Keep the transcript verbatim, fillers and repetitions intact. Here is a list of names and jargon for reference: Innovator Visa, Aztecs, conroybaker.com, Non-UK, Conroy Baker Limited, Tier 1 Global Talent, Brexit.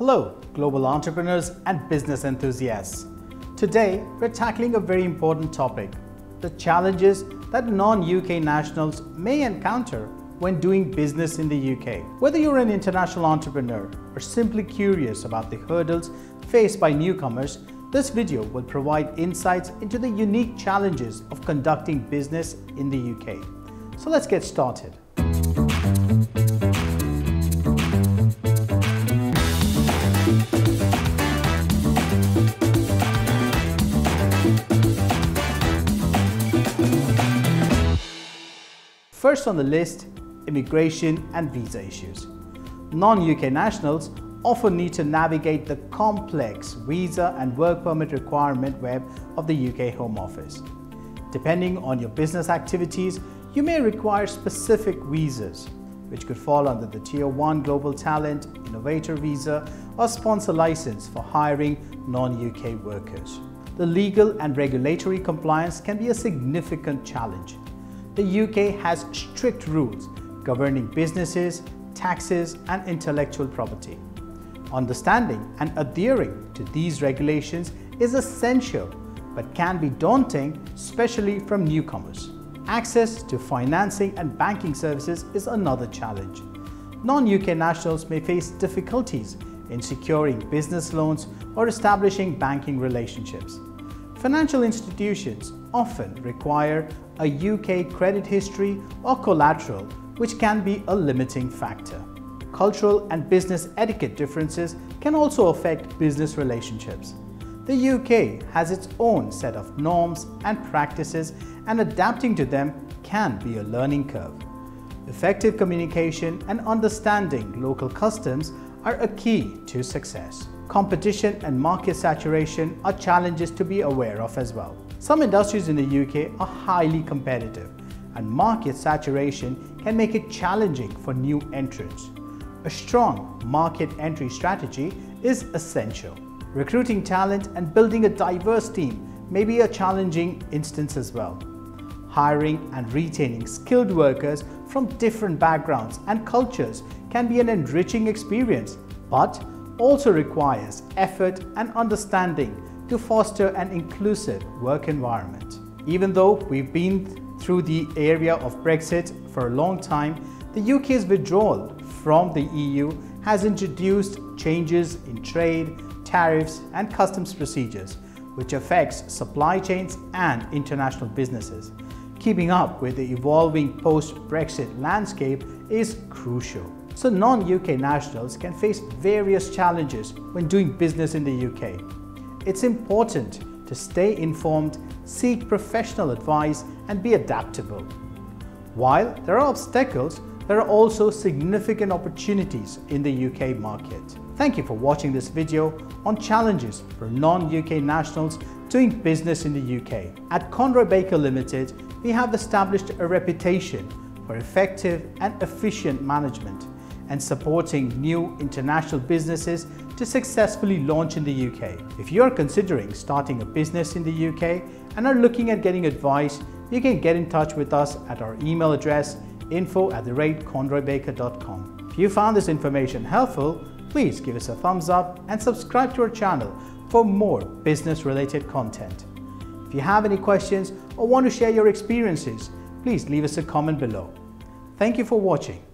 Hello, global entrepreneurs and business enthusiasts. Today, we're tackling a very important topic, the challenges that non-U K nationals may encounter when doing business in the U K. Whether you're an international entrepreneur or simply curious about the hurdles faced by newcomers, this video will provide insights into the unique challenges of conducting business in the U K. So let's get started. First on the list, immigration and visa issues. Non-U K nationals often need to navigate the complex visa and work permit requirement web of the U K Home Office. Depending on your business activities, you may require specific visas, which could fall under the Tier one Global Talent, Innovator Visa, or Sponsor License for hiring non-U K workers. The legal and regulatory compliance can be a significant challenge. The U K has strict rules governing businesses, taxes, and intellectual property. Understanding and adhering to these regulations is essential but can be daunting, especially from newcomers. Access to financing and banking services is another challenge. Non-U K nationals may face difficulties in securing business loans or establishing banking relationships. Financial institutions often require a U K credit history or collateral, which can be a limiting factor. Cultural and business etiquette differences can also affect business relationships. The U K has its own set of norms and practices, and adapting to them can be a learning curve. Effective communication and understanding local customs are a key to success. Competition and market saturation are challenges to be aware of as well. Some industries in the U K are highly competitive, and market saturation can make it challenging for new entrants. A strong market entry strategy is essential. Recruiting talent and building a diverse team may be a challenging instance as well. Hiring and retaining skilled workers from different backgrounds and cultures can be an enriching experience, but also requires effort and understanding to foster an inclusive work environment. Even though we've been through the area of Brexit for a long time, the U K's withdrawal from the E U has introduced changes in trade, tariffs, and customs procedures, which affects supply chains and international businesses. Keeping up with the evolving post-Brexit landscape is crucial. So non-U K nationals can face various challenges when doing business in the U K. It's important to stay informed, seek professional advice, and be adaptable. While there are obstacles, there are also significant opportunities in the U K market. Thank you for watching this video on challenges for non-U K nationals doing business in the U K. At Conroy Baker Limited, we have established a reputation for effective and efficient management and supporting new international businesses to successfully launch in the U K. If you're considering starting a business in the U K and are looking at getting advice, you can get in touch with us at our email address, info at the rate conroy baker dot com. If you found this information helpful, please give us a thumbs up and subscribe to our channel for more business-related content. If you have any questions or want to share your experiences, please leave us a comment below. Thank you for watching.